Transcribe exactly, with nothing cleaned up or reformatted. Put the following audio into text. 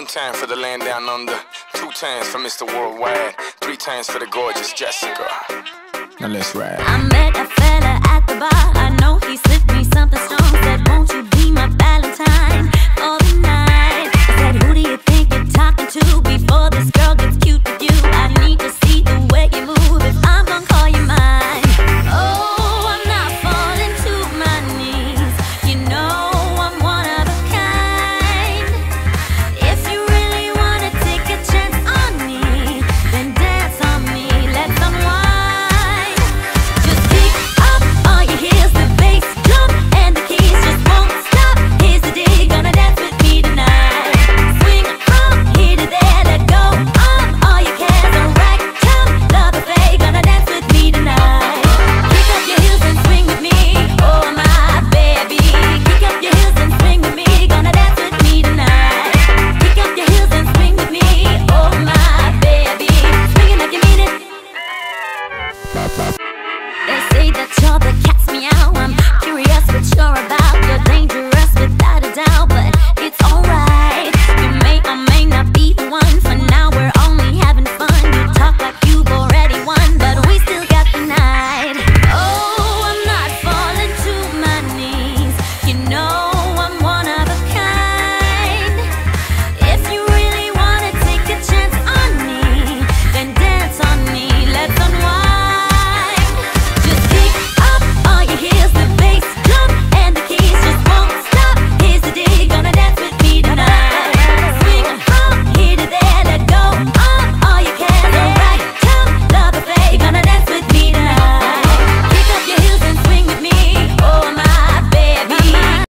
One time for the land down under, two times for Mister Worldwide, three times for the gorgeous Jessica. Now let's ride. I met a fella at the bar, I know he slipped me something strong.